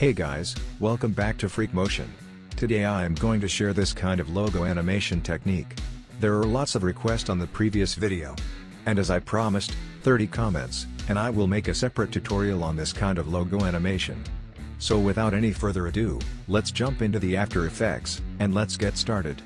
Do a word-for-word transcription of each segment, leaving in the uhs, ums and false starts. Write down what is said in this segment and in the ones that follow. Hey guys, welcome back to Freak Motion. Today I am going to share this kind of logo animation technique. There are lots of requests on the previous video. And as I promised, thirty comments, and I will make a separate tutorial on this kind of logo animation. So without any further ado, let's jump into the After Effects, and let's get started.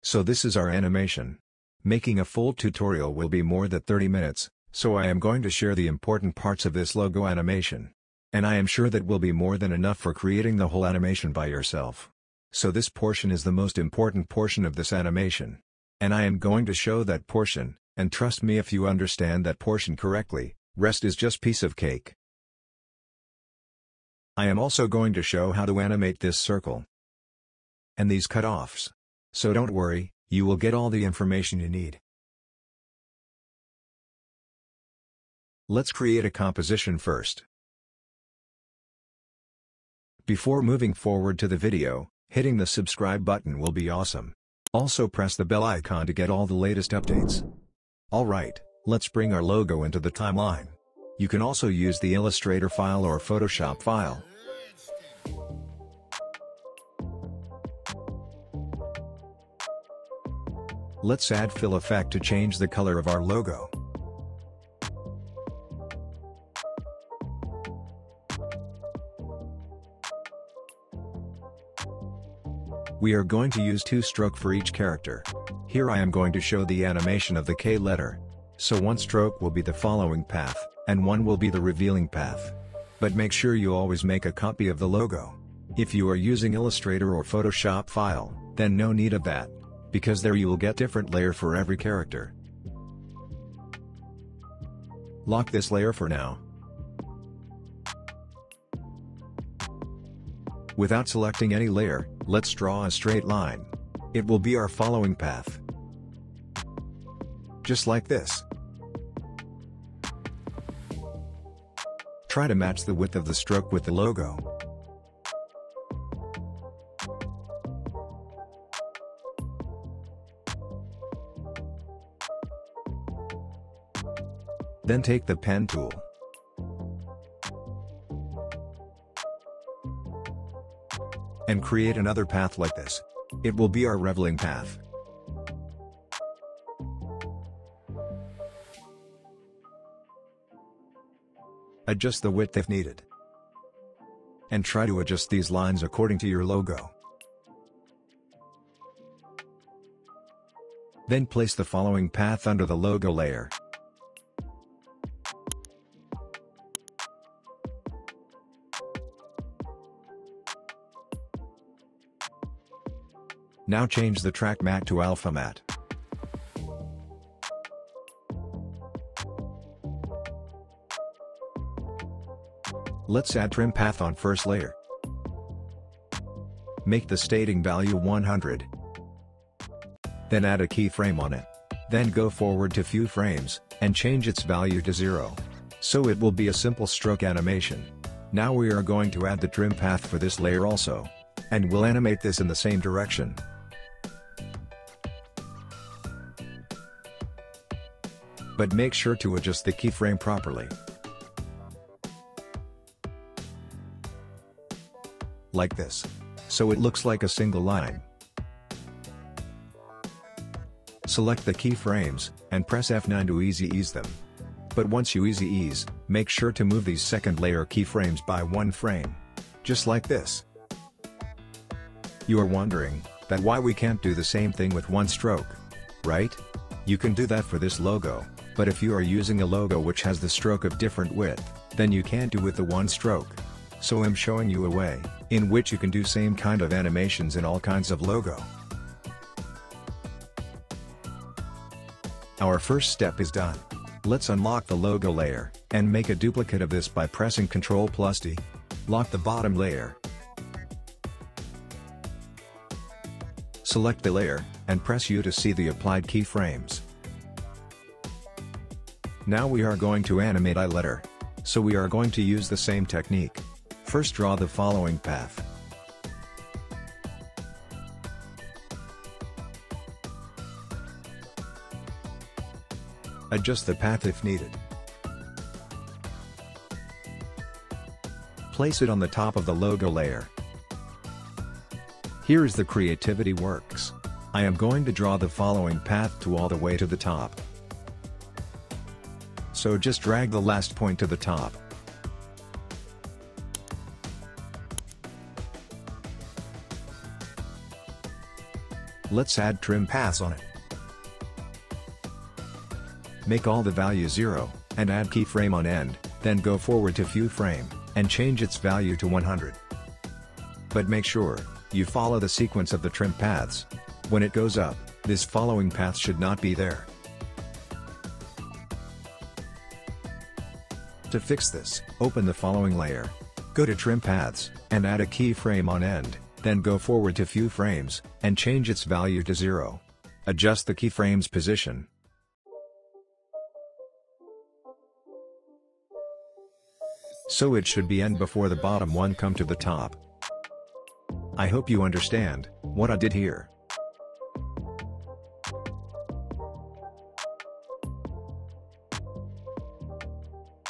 So this is our animation. Making a full tutorial will be more than thirty minutes, so I am going to share the important parts of this logo animation. And I am sure that will be more than enough for creating the whole animation by yourself. So this portion is the most important portion of this animation. And I am going to show that portion, and trust me, if you understand that portion correctly, rest is just piece of cake. I am also going to show how to animate this circle and these cutoffs. So don't worry. You will get all the information you need. Let's create a composition first. Before moving forward to the video, hitting the subscribe button will be awesome. Also press the bell icon to get all the latest updates. Alright, let's bring our logo into the timeline. You can also use the Illustrator file or Photoshop file. Let's add fill effect to change the color of our logo. We are going to use two strokes for each character. Here I am going to show the animation of the K letter. So one stroke will be the following path, and one will be the revealing path. But make sure you always make a copy of the logo. If you are using Illustrator or Photoshop file, then no need of that, because there you will get different layer for every character. Lock this layer for now. Without selecting any layer, let's draw a straight line. It will be our following path. Just like this. Try to match the width of the stroke with the logo. Then take the pen tool. And create another path like this. It will be our revealing path. Adjust the width if needed. And try to adjust these lines according to your logo. Then place the following path under the logo layer. Now change the track mat to alpha mat. Let's add trim path on first layer. Make the stating value one hundred. Then add a keyframe on it. Then go forward to few frames, and change its value to zero. So it will be a simple stroke animation. Now we are going to add the trim path for this layer also. And we'll animate this in the same direction. But make sure to adjust the keyframe properly. Like this. So it looks like a single line. Select the keyframes, and press F nine to easy ease them. But once you easy ease, make sure to move these second layer keyframes by one frame. Just like this. You are wondering, that why we can't do the same thing with one stroke, right? You can do that for this logo. But if you are using a logo which has the stroke of different width, then you can't do with the one stroke. So I'm showing you a way, in which you can do same kind of animations in all kinds of logo. Our first step is done. Let's unlock the logo layer, and make a duplicate of this by pressing control plus D. Lock the bottom layer. Select the layer, and press U to see the applied keyframes. Now we are going to animate I letter. So we are going to use the same technique. First draw the following path. Adjust the path if needed. Place it on the top of the logo layer. Here is the creativity works. I am going to draw the following path to all the way to the top. So just drag the last point to the top. Let's add trim paths on it. Make all the values zero, and add keyframe on end, then go forward to few frame, and change its value to one hundred. But make sure you follow the sequence of the trim paths. When it goes up, this following path should not be there. To fix this, open the following layer. Go to Trim Paths, and add a keyframe on end, then go forward to few frames, and change its value to zero. Adjust the keyframe's position. So it should be end before the bottom one come to the top. I hope you understand what I did here.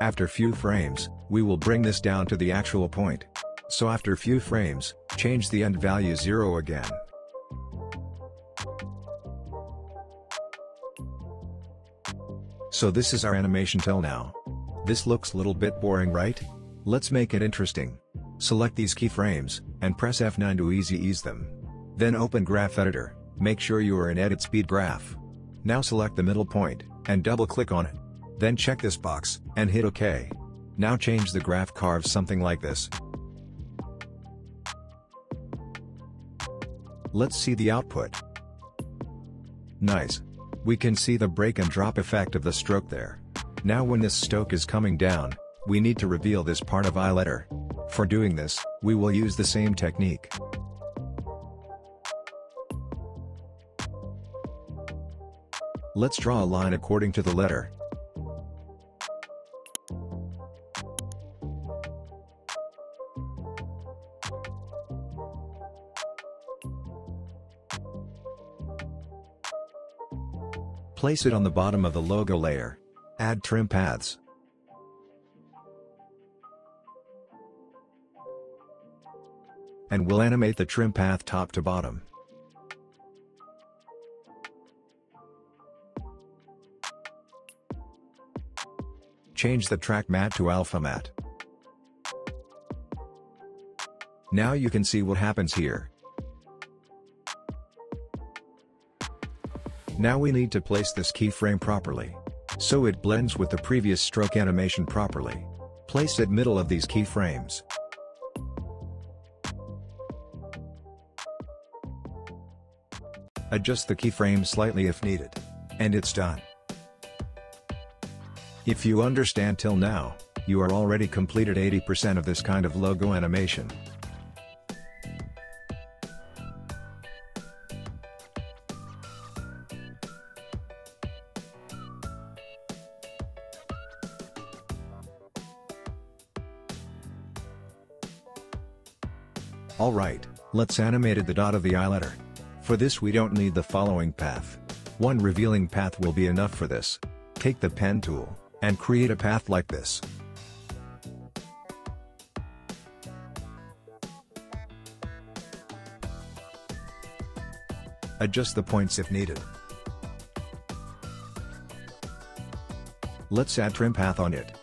After few frames, we will bring this down to the actual point. So after few frames, change the end value zero again. So this is our animation till now. This looks a little bit boring, right? Let's make it interesting. Select these keyframes, and press F nine to easy ease them. Then open Graph Editor, make sure you are in Edit Speed Graph. Now select the middle point, and double click on it. Then check this box, and hit OK. Now change the graph curve something like this. Let's see the output. Nice. We can see the break and drop effect of the stroke there. Now when this stroke is coming down, we need to reveal this part of I-letter. For doing this, we will use the same technique. Let's draw a line according to the letter. Place it on the bottom of the logo layer. Add trim paths. And we'll animate the trim path top to bottom. Change the track mat to alpha mat. Now you can see what happens here. Now we need to place this keyframe properly. So it blends with the previous stroke animation properly. Place it middle of these keyframes. Adjust the keyframe slightly if needed. And it's done. If you understand till now, you are already completed eighty percent of this kind of logo animation. Alright, let's animate the dot of the I letter. For this we don't need the following path. One revealing path will be enough for this. Take the pen tool, and create a path like this. Adjust the points if needed. Let's add trim path on it.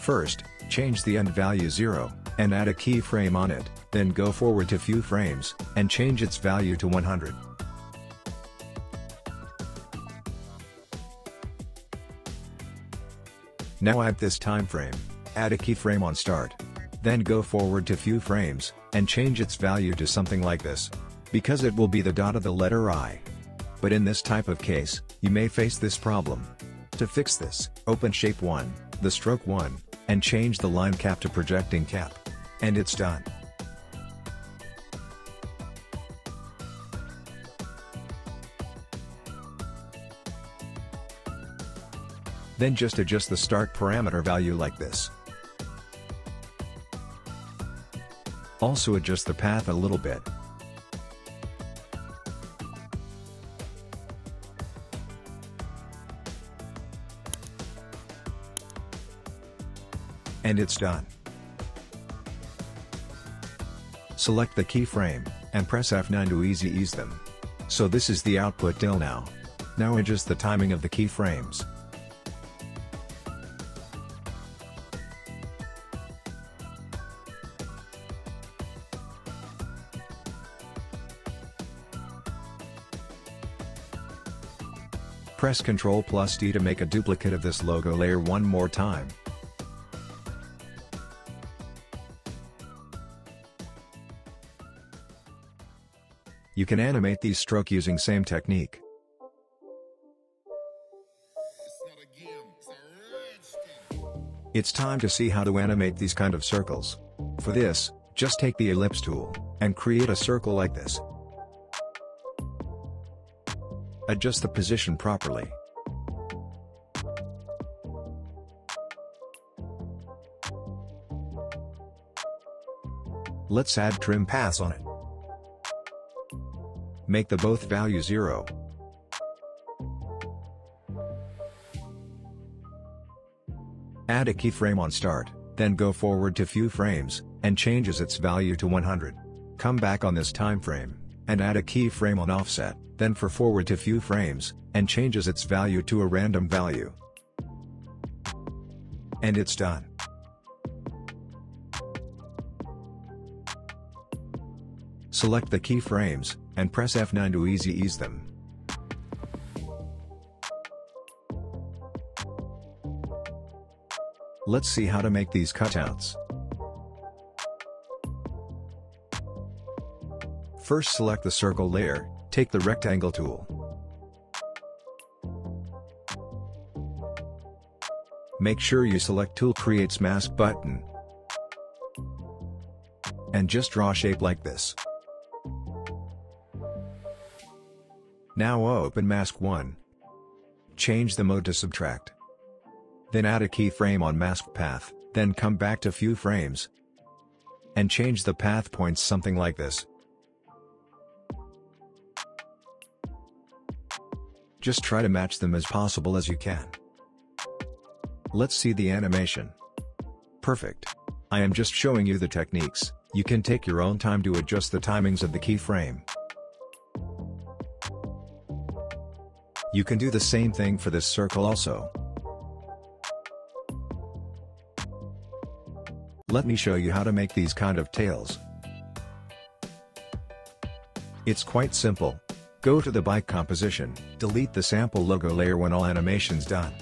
First, change the end value zero. And add a keyframe on it, then go forward to few frames, and change its value to one hundred. Now at this time frame, add a keyframe on start. Then go forward to few frames, and change its value to something like this, because it will be the dot of the letter I. But in this type of case, you may face this problem. To fix this, open Shape one, the Stroke one, and change the line cap to projecting cap. And it's done. Then just adjust the start parameter value like this. Also adjust the path a little bit. and it's done. Select the keyframe, and press F nine to easy ease them. So this is the output till now. Now adjust the timing of the keyframes. Press control plus D to make a duplicate of this logo layer one more time. You can animate these strokes using same technique. It's time to see how to animate these kind of circles. For this, just take the ellipse tool, and create a circle like this. Adjust the position properly. Let's add trim paths on it. Make the both value zero. Add a keyframe on start, then go forward to few frames, and changes its value to one hundred. Come back on this time frame, and add a keyframe on offset, then for forward to few frames, and changes its value to a random value. And it's done. Select the keyframes, and press F nine to easy ease them. Let's see how to make these cutouts. First select the circle layer, take the rectangle tool. Make sure you select tool creates mask button. And just draw a shape like this. Now open mask one. Change the mode to subtract. Then add a keyframe on mask path, then come back to few frames. And change the path points something like this. Just try to match them as possible as you can. Let's see the animation. Perfect. I am just showing you the techniques. You can take your own time to adjust the timings of the keyframe. You can do the same thing for this circle also. Let me show you how to make these kind of tails. It's quite simple. Go to the bike composition, delete the sample logo layer when all animation's done.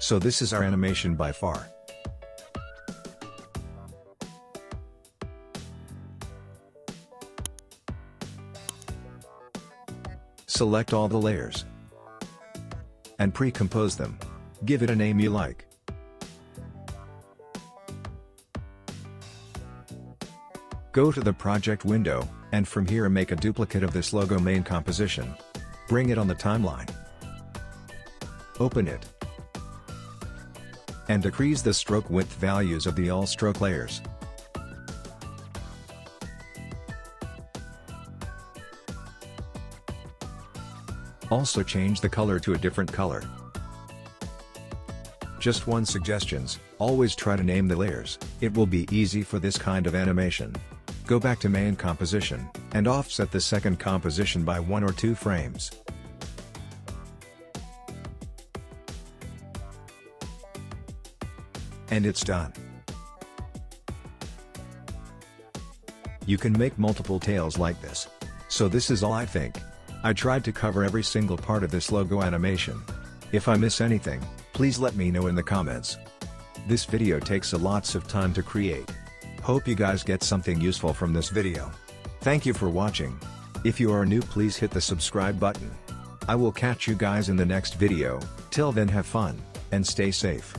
So this is our animation by far. Select all the layers. And pre-compose them. Give it a name you like. Go to the project window, and from here make a duplicate of this logo main composition. Bring it on the timeline. Open it. And decrease the stroke width values of the all stroke layers. Also change the color to a different color. Just one suggestions, always try to name the layers, it will be easy for this kind of animation. Go back to main composition, and offset the second composition by one or two frames. And it's done. You can make multiple tails like this. So this is all I think. I tried to cover every single part of this logo animation. If I miss anything, please let me know in the comments. This video takes a lots of time to create. Hope you guys get something useful from this video. Thank you for watching. If you are new, please hit the subscribe button. I will catch you guys in the next video. Till then, have fun, and stay safe.